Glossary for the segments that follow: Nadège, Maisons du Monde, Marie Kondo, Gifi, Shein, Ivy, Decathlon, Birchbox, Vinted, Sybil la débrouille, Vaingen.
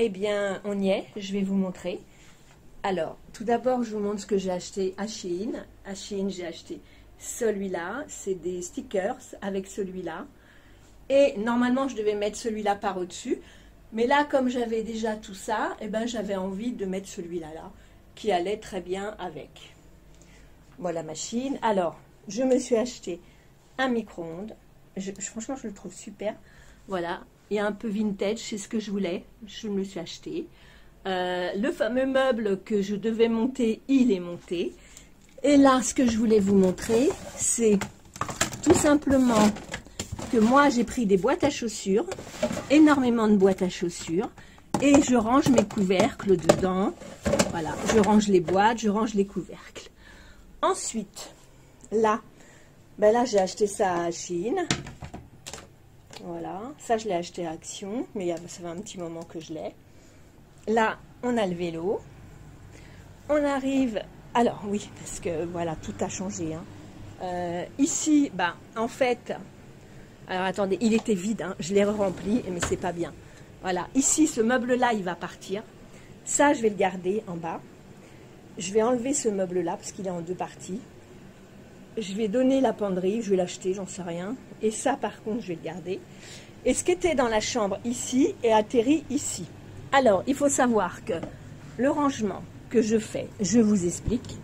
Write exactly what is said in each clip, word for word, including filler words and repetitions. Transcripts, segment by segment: Eh bien, on y est, je vais vous montrer. Alors, tout d'abord, je vous montre ce que j'ai acheté à Shein. À Shein, j'ai acheté celui-là, c'est des stickers avec celui-là. Et normalement, je devais mettre celui-là par au-dessus. Mais là, comme j'avais déjà tout ça, eh ben, j'avais envie de mettre celui-là, là, qui allait très bien avec. Voilà ma Shein. Alors, je me suis acheté un micro-ondes. Je, je, franchement, je le trouve super. Voilà, il y a un peu vintage, c'est ce que je voulais. Je me le suis acheté. Euh, le fameux meuble que je devais monter, il est monté. Et là, ce que je voulais vous montrer, c'est tout simplement que moi, j'ai pris des boîtes à chaussures, énormément de boîtes à chaussures, et je range mes couvercles dedans. Voilà, je range les boîtes, je range les couvercles. Ensuite, là, ben là, j'ai acheté ça à Shein. Voilà, ça, je l'ai acheté à Action, mais ça fait un petit moment que je l'ai. Là, on a le vélo. On arrive... Alors, oui, parce que, voilà, tout a changé. Hein. Euh, ici, ben, en fait... Alors, attendez, il était vide, hein. Je l'ai rempli, mais c'est pas bien. Voilà, ici, ce meuble-là, il va partir. Ça, je vais le garder en bas. Je vais enlever ce meuble-là, parce qu'il est en deux parties. Je vais donner la penderie, je vais l'acheter, j'en sais rien. Et ça, par contre, je vais le garder. Et ce qui était dans la chambre, ici, est atterri ici. Alors, il faut savoir que le rangement que je fais, je vous explique.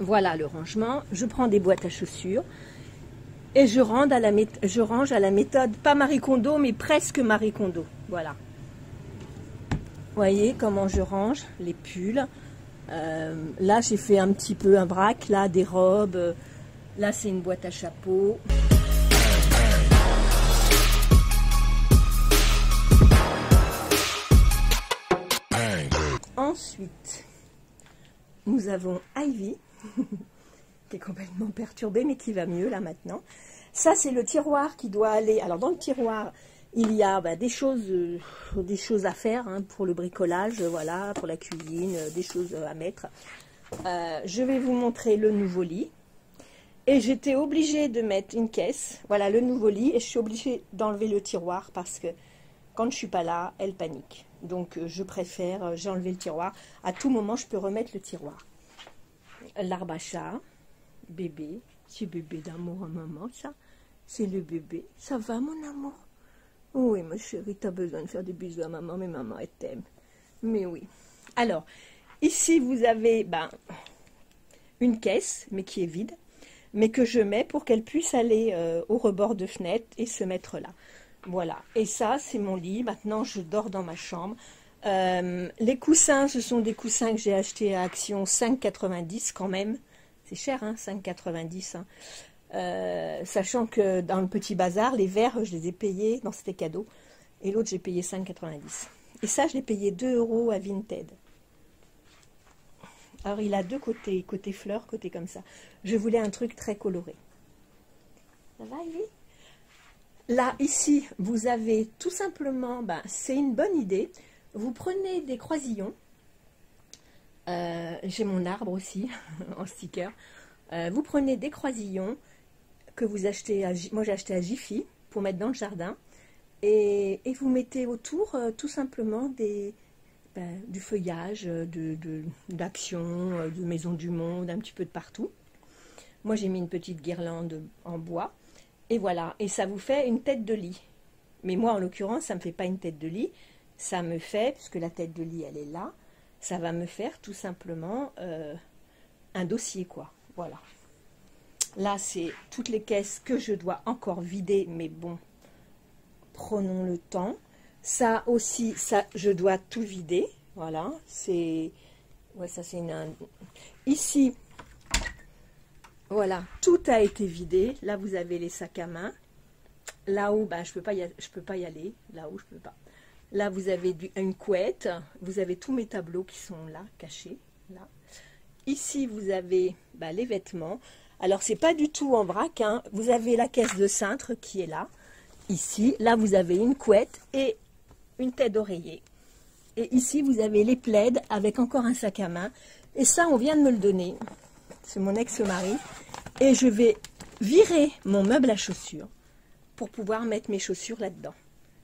Voilà le rangement. Je prends des boîtes à chaussures. Et je range, à la je range à la méthode, pas Marie Kondo, mais presque Marie Kondo. Voilà. Voyez comment je range les pulls. Euh, là, j'ai fait un petit peu un braque. Là, des robes. Là, c'est une boîte à chapeau. Ensuite, nous avons Ivy. Qui est complètement perturbée, mais qui va mieux là maintenant. Ça, c'est le tiroir qui doit aller. Alors, dans le tiroir, il y a bah, des choses euh, des choses à faire hein, pour le bricolage, voilà, pour la cuisine, euh, des choses à mettre. Euh, je vais vous montrer le nouveau lit. Et j'étais obligée de mettre une caisse, voilà, le nouveau lit, et je suis obligée d'enlever le tiroir parce que quand je suis pas là, elle panique. Donc, euh, je préfère, euh, j'ai enlevé le tiroir. À tout moment, je peux remettre le tiroir. L'arbre à chat. Bébé, c'est bébé d'amour à maman, ça. C'est le bébé. Ça va, mon amour? Oui, ma chérie, t'as besoin de faire des bisous à maman, mais maman, elle t'aime. Mais oui. Alors, ici, vous avez ben, une caisse, mais qui est vide, mais que je mets pour qu'elle puisse aller euh, au rebord de fenêtre et se mettre là. Voilà. Et ça, c'est mon lit. Maintenant, je dors dans ma chambre. Euh, les coussins, ce sont des coussins que j'ai achetés à Action, cinq quatre-vingt-dix quand même. C'est cher, hein, cinq quatre-vingt-dix. Hein. Euh, sachant que dans le petit bazar, les verres, je les ai payés. Non, c'était cadeau. Et l'autre, j'ai payé cinq quatre-vingt-dix. Et ça, je l'ai payé deux euros à Vinted. Alors, il a deux côtés. Côté fleurs, côté comme ça. Je voulais un truc très coloré. Ça va, Ivy? Là, ici, vous avez tout simplement... Ben, c'est une bonne idée. Vous prenez des croisillons. Euh, j'ai mon arbre aussi en sticker. Euh, vous prenez des croisillons que vous achetez à, moi j'ai acheté à Gifi pour mettre dans le jardin et, et vous mettez autour euh, tout simplement des, ben, du feuillage de, de, d'Action, de Maisons du Monde, un petit peu de partout. Moi j'ai mis une petite guirlande en bois et voilà, et ça vous fait une tête de lit. Mais moi en l'occurrence ça me fait pas une tête de lit, ça me fait, puisque la tête de lit elle est là, ça va me faire tout simplement euh, un dossier, quoi. Voilà. Là, c'est toutes les caisses que je dois encore vider, mais bon, prenons le temps. Ça aussi, ça, je dois tout vider. Voilà, c'est... Ouais, ça, c'est une... Un... Ici, voilà, tout a été vidé. Là, vous avez les sacs à main. Là-haut, ben, je peux pas y a... je peux pas y aller. Là-haut, je peux pas. Là, vous avez du, une couette. Vous avez tous mes tableaux qui sont là, cachés. Là. Ici, vous avez bah, les vêtements. Alors, c'est pas du tout en vrac. Hein. Vous avez la caisse de cintre qui est là. Ici. Là, vous avez une couette et une tête d'oreiller. Et ici, vous avez les plaids avec encore un sac à main. Et ça, on vient de me le donner. C'est mon ex-mari. Et je vais virer mon meuble à chaussures pour pouvoir mettre mes chaussures là-dedans.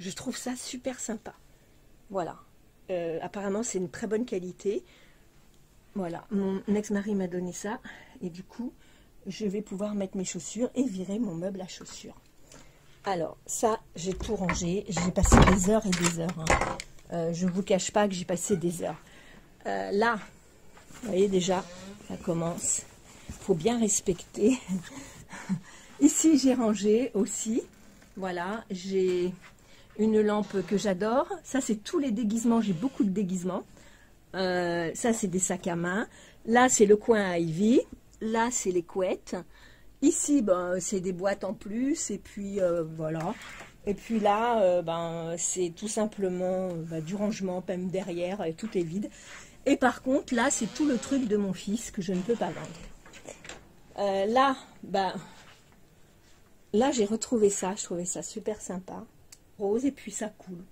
Je trouve ça super sympa. Voilà. Euh, apparemment, c'est une très bonne qualité. Voilà. Mon ex-mari m'a donné ça. Et du coup, je vais pouvoir mettre mes chaussures et virer mon meuble à chaussures. Alors, ça, j'ai tout rangé. J'ai passé des heures et des heures. Hein. Euh, je ne vous cache pas que j'ai passé des heures. Euh, là, vous voyez déjà, ça commence. Il faut bien respecter. Ici, j'ai rangé aussi. Voilà, j'ai une lampe que j'adore. Ça, c'est tous les déguisements. J'ai beaucoup de déguisements. Euh, ça, c'est des sacs à main. Là, c'est le coin à Ivy. Là, c'est les couettes. Ici, ben, c'est des boîtes en plus. Et puis, euh, voilà. Et puis là, euh, ben, c'est tout simplement ben, du rangement, même derrière. Et tout est vide. Et par contre, là, c'est tout le truc de mon fils que je ne peux pas vendre. Euh, là, ben, là j'ai retrouvé ça. Je trouvais ça super sympa. Rose, et puis ça coule.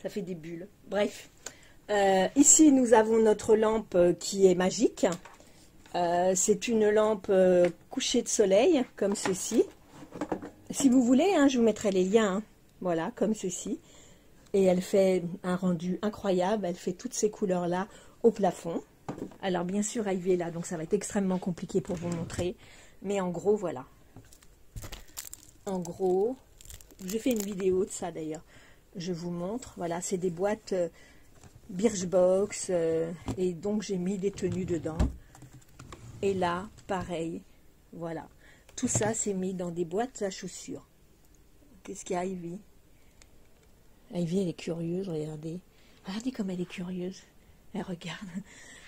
Ça fait des bulles. Bref. Euh, ici, nous avons notre lampe qui est magique. Euh, c'est une lampe euh, couchée de soleil, comme ceci. Si vous voulez, hein, je vous mettrai les liens. Hein. Voilà, comme ceci. Et elle fait un rendu incroyable. Elle fait toutes ces couleurs-là au plafond. Alors, bien sûr, Ivy est là, donc ça va être extrêmement compliqué pour vous montrer. Mais en gros, voilà. En gros, j'ai fait une vidéo de ça, d'ailleurs. Je vous montre. Voilà, c'est des boîtes euh, Birchbox. Euh, et donc, j'ai mis des tenues dedans. Et là, pareil, voilà. Tout ça, c'est mis dans des boîtes à chaussures. Qu'est-ce qu'il y a, Ivy? Ivy, elle est curieuse, regardez. Regardez comme elle est curieuse. Elle regarde.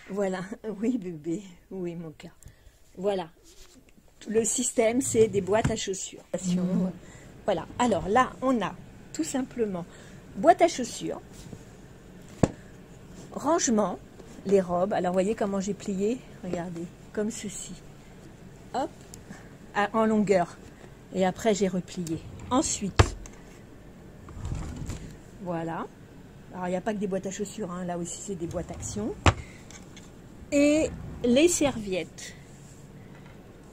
Voilà. Oui, bébé. Oui, mon cœur. Voilà. Le système, c'est des boîtes à chaussures. Mmh. Voilà. Alors là, on a tout simplement boîte à chaussures, rangement, les robes. Alors, voyez comment j'ai plié? Regardez. Comme ceci, hop, à, en longueur, et après j'ai replié. Ensuite, voilà, alors il n'y a pas que des boîtes à chaussures, hein. Là aussi c'est des boîtes action, et les serviettes,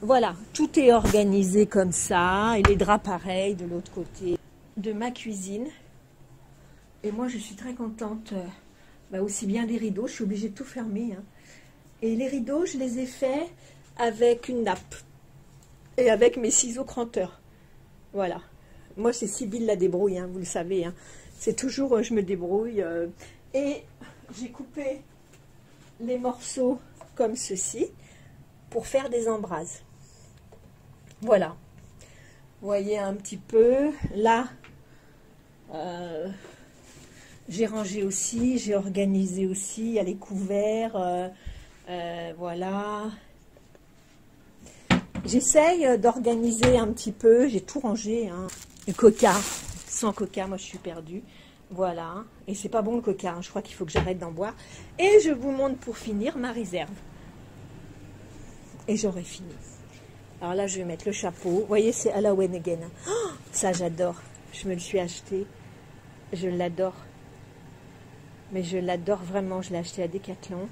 voilà, tout est organisé comme ça, et les draps pareils de l'autre côté de ma cuisine, et moi je suis très contente, bah, aussi bien des rideaux, je suis obligée de tout fermer, hein. Et les rideaux, je les ai faits avec une nappe et avec mes ciseaux cranteurs. Voilà. Moi, c'est Sybil la débrouille, hein, vous le savez. Hein. C'est toujours euh, je me débrouille. Euh, et j'ai coupé les morceaux comme ceci pour faire des embrasses. Voilà. Vous voyez un petit peu. Là, euh, j'ai rangé aussi, j'ai organisé aussi. Il y a les couverts. Euh, Euh, voilà, j'essaye d'organiser un petit peu, j'ai tout rangé, hein. Le coca, sans coca, moi je suis perdue, voilà, et c'est pas bon le coca, hein. Je crois qu'il faut que j'arrête d'en boire, et je vous montre pour finir ma réserve, et j'aurai fini. Alors là je vais mettre le chapeau, vous voyez c'est Halloween again, oh, ça j'adore, je me le suis acheté, je l'adore, mais je l'adore vraiment, je l'ai acheté à Decathlon,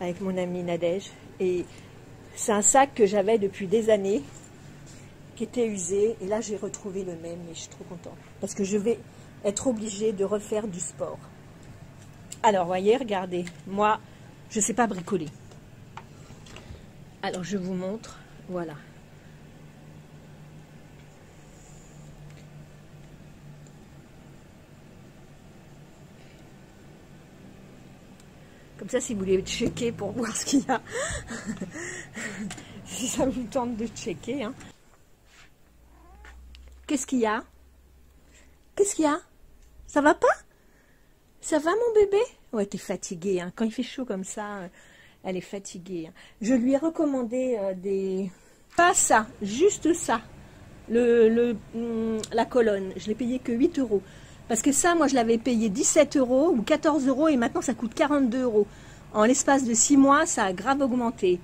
avec mon amie Nadège, et c'est un sac que j'avais depuis des années, qui était usé, et là j'ai retrouvé le même, et je suis trop contente, parce que je vais être obligée de refaire du sport. Alors voyez, regardez, moi je ne sais pas bricoler, alors je vous montre, voilà, comme ça, si vous voulez checker pour voir ce qu'il y a, si ça vous tente de checker. Hein. Qu'est-ce qu'il y a? Qu'est-ce qu'il y a? Ça va pas? Ça va, mon bébé? Ouais, t'es fatiguée. Hein. Quand il fait chaud comme ça, elle est fatiguée. Hein. Je lui ai recommandé euh, des... Pas ça, juste ça. Le, le, hum, la colonne. Je l'ai payé que huit euros. Parce que ça, moi, je l'avais payé dix-sept euros ou quatorze euros et maintenant, ça coûte quarante-deux euros. En l'espace de six mois, ça a grave augmenté.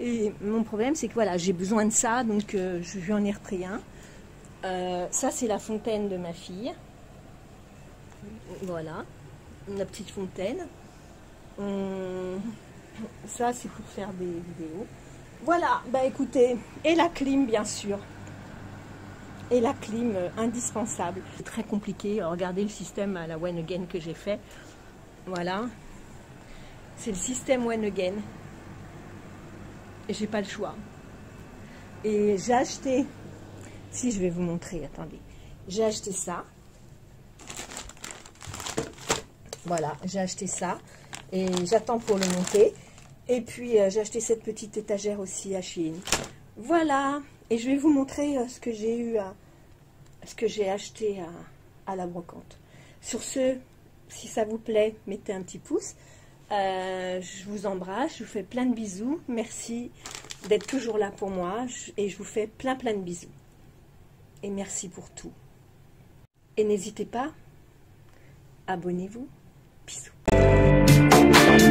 Et mon problème, c'est que voilà, j'ai besoin de ça, donc euh, je lui en ai repris un. Euh, ça, c'est la fontaine de ma fille. Voilà, la petite fontaine. Hum, ça, c'est pour faire des vidéos. Voilà, bah écoutez, et la clim, bien sûr. Et la clim euh, indispensable. C'est très compliqué. Alors, regardez le système à la Vaingen que j'ai fait. Voilà. C'est le système One Again. Et j'ai pas le choix. Et j'ai acheté... Si, je vais vous montrer. Attendez. J'ai acheté ça. Voilà, j'ai acheté ça. Et j'attends pour le monter. Et puis, euh, j'ai acheté cette petite étagère aussi à Shein. Voilà. Et je vais vous montrer euh, ce que j'ai eu à... ce que j'ai acheté à, à la brocante. Sur ce, si ça vous plaît, mettez un petit pouce. Euh, je vous embrasse, je vous fais plein de bisous. Merci d'être toujours là pour moi. Je, et je vous fais plein plein de bisous. Et merci pour tout. Et n'hésitez pas, abonnez-vous. Bisous.